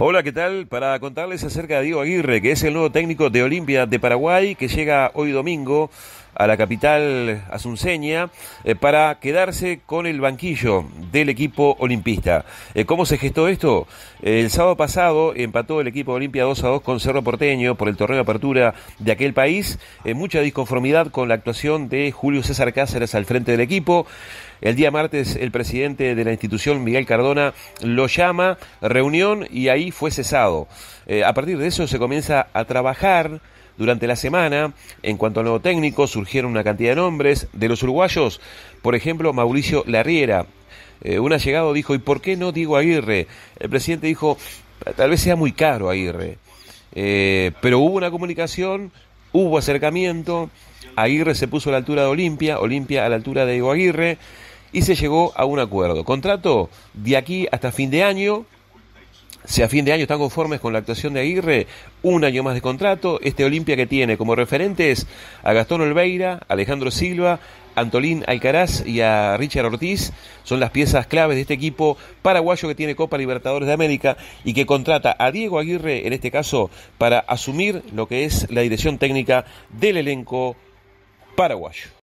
Hola, ¿qué tal? Para contarles acerca de Diego Aguirre, que es el nuevo técnico de Olimpia de Paraguay, que llega hoy domingo a la capital asunceña para quedarse con el banquillo del equipo olimpista. ¿Cómo se gestó esto? El sábado pasado empató el equipo de Olimpia 2-2 con Cerro Porteño por el torneo de apertura de aquel país. Mucha disconformidad con la actuación de Julio César Cáceres al frente del equipo. El día martes el presidente de la institución, Miguel Cardona, lo llama, reunión, y ahí fue cesado. A partir de eso se comienza a trabajar durante la semana. En cuanto al nuevo técnico, surgieron una cantidad de nombres de los uruguayos, por ejemplo, Mauricio Larriera. Un allegado dijo, ¿y por qué no Diego Aguirre? El presidente dijo, tal vez sea muy caro Aguirre. Pero hubo una comunicación, hubo acercamiento, Aguirre se puso a la altura de Olimpia, Olimpia a la altura de Diego Aguirre, y se llegó a un acuerdo. Contrato de aquí hasta fin de año. Si a fin de año están conformes con la actuación de Aguirre, un año más de contrato. Este Olimpia que tiene como referentes a Gastón Olveira, Alejandro Silva, Antolín Alcaraz y a Richard Ortiz, son las piezas claves de este equipo paraguayo que tiene Copa Libertadores de América y que contrata a Diego Aguirre, en este caso, para asumir lo que es la dirección técnica del elenco paraguayo.